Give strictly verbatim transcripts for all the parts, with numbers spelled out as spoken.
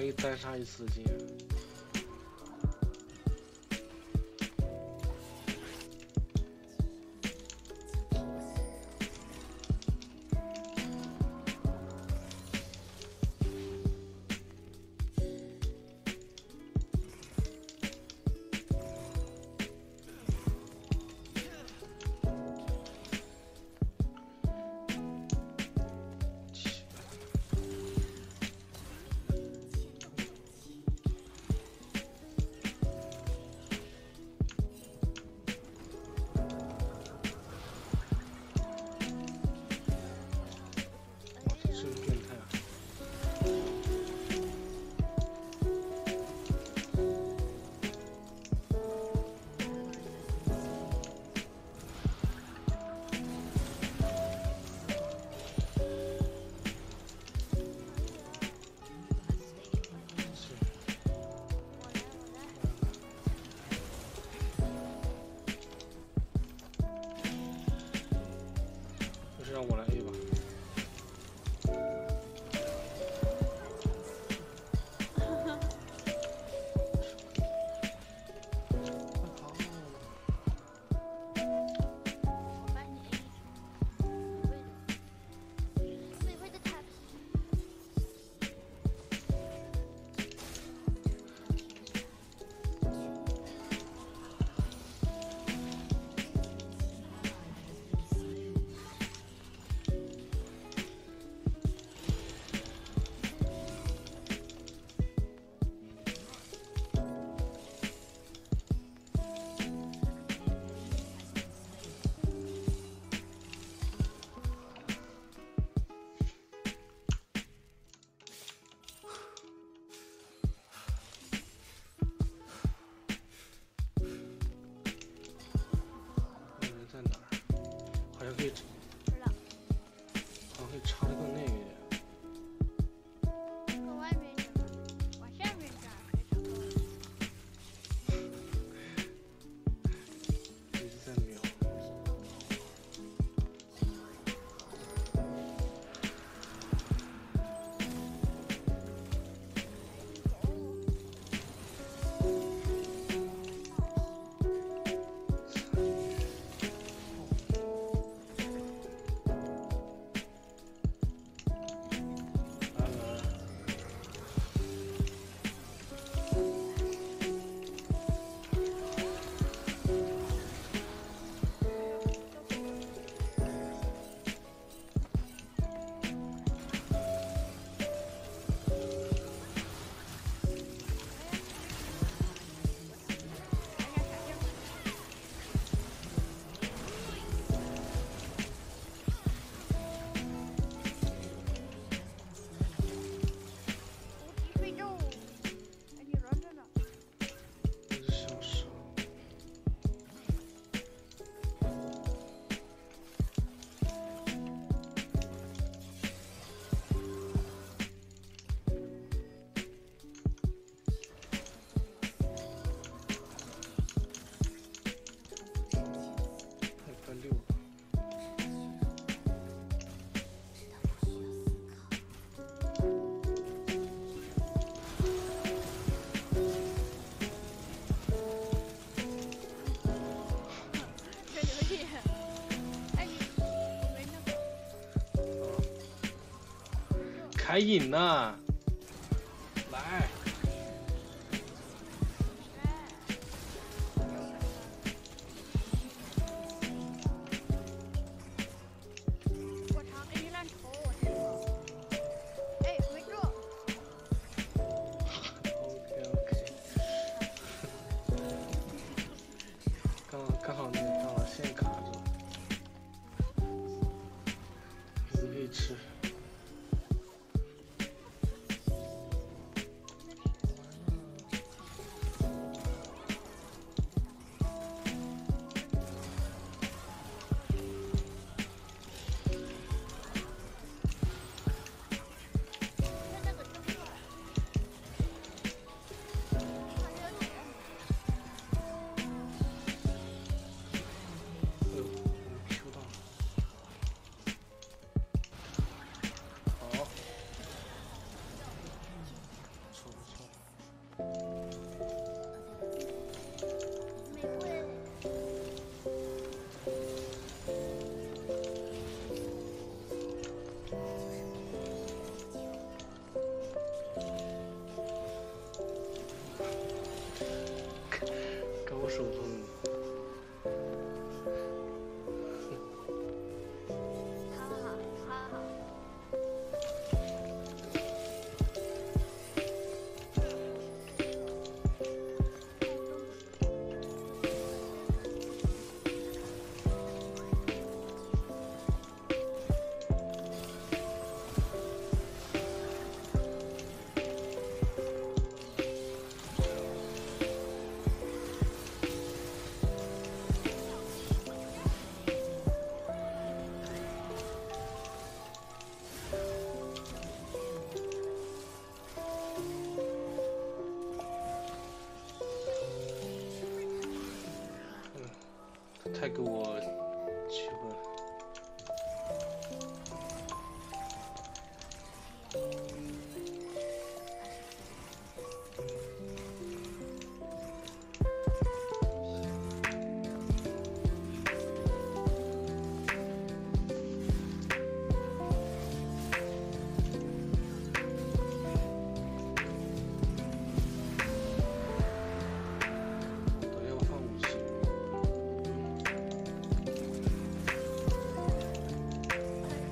能一单杀一次金。还引呢，来！我尝给你烂头，我吃过。哎，没中。OK OK。刚好刚好那个刚好线卡住，你可以吃。太给我机会了。 恶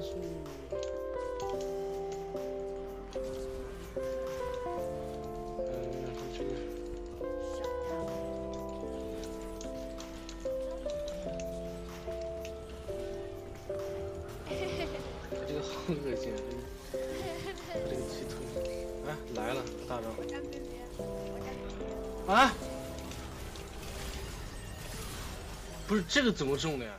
心，这个这个气吐！哎，来了，大招！啊！不是这个怎么中的呀？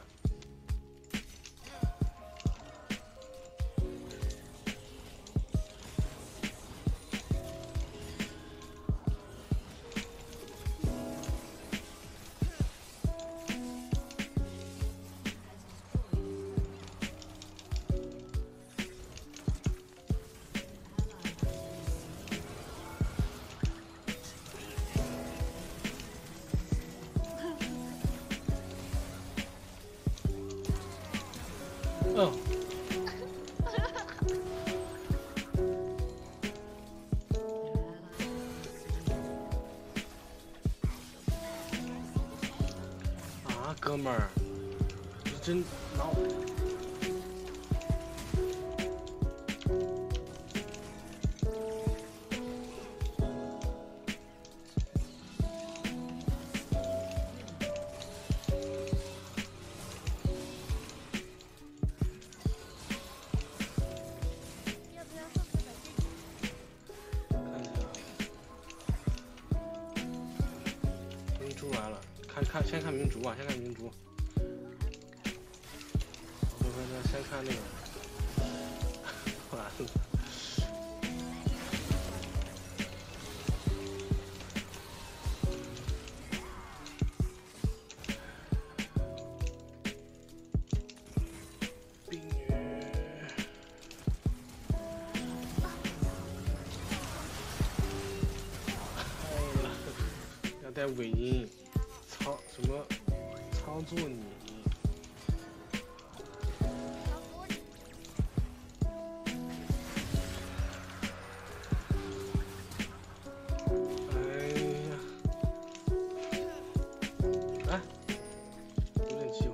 哦，啊，哥们儿，你真拿我！ 完了，看看先看明珠啊，先看明珠。不不不，先看那个。完了。冰女。要带尾音。 操什么？操作你！哎呀！哎，有点机会。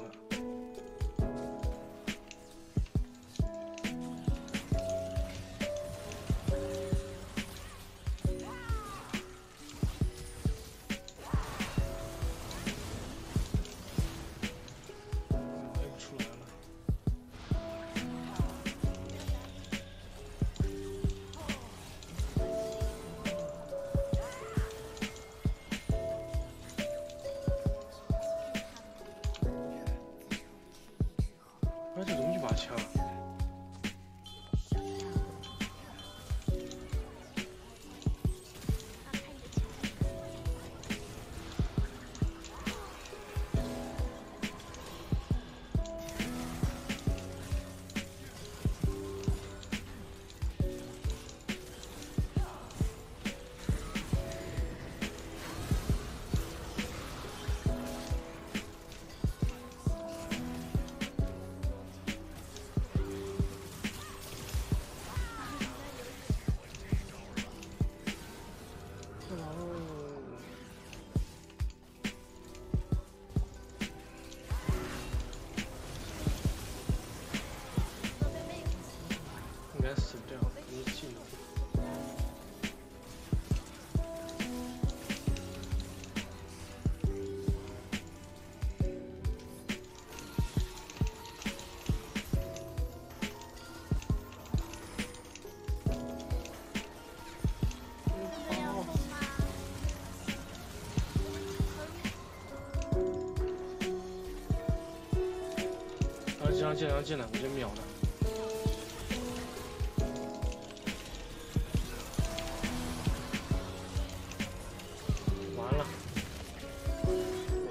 他进来，他进来，我先秒他。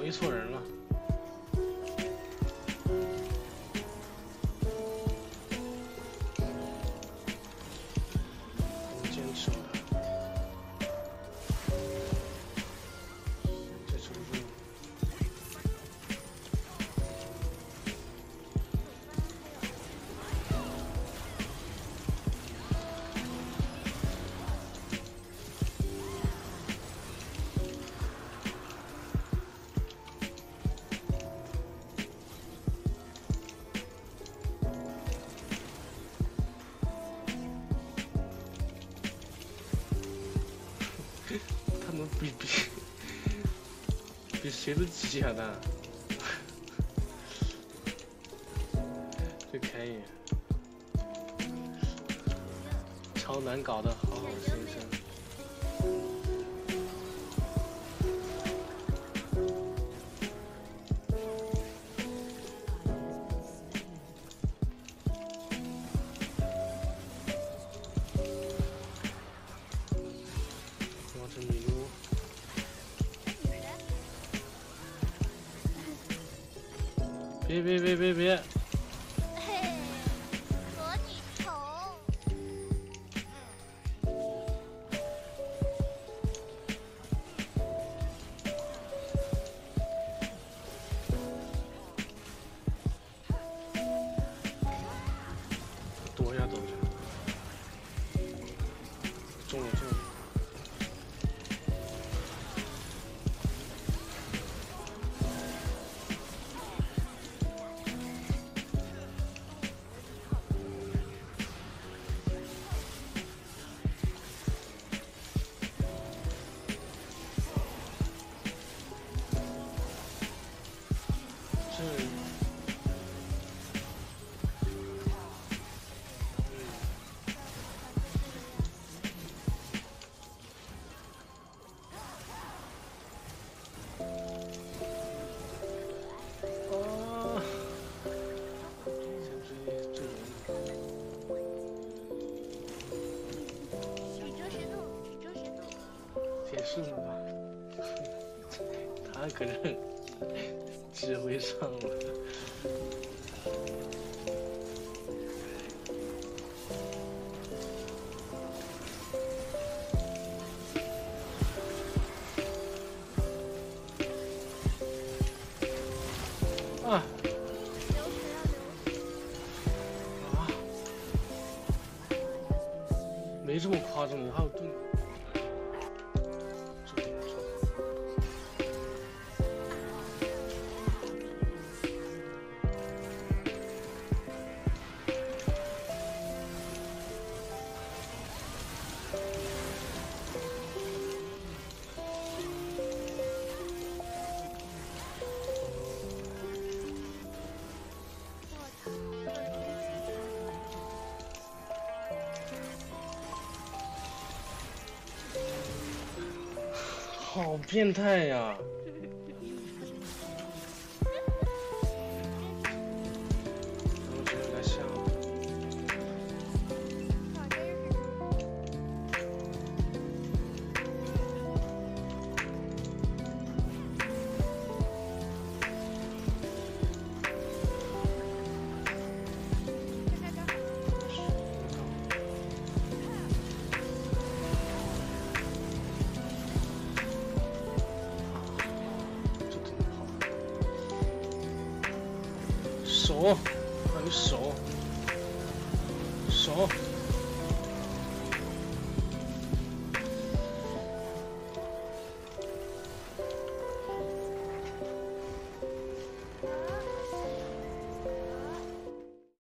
没错人了，我坚持他，再重复。他们比比比谁都急啊！他这凯爷超难搞的，好好先生。 别别别别别！和你头。躲一下，躲一下。中了，中了。 是吧？他可是指挥上了。啊！啊！没这么夸张，我还有盾。 好变态呀！我觉得来下手，看你手，手。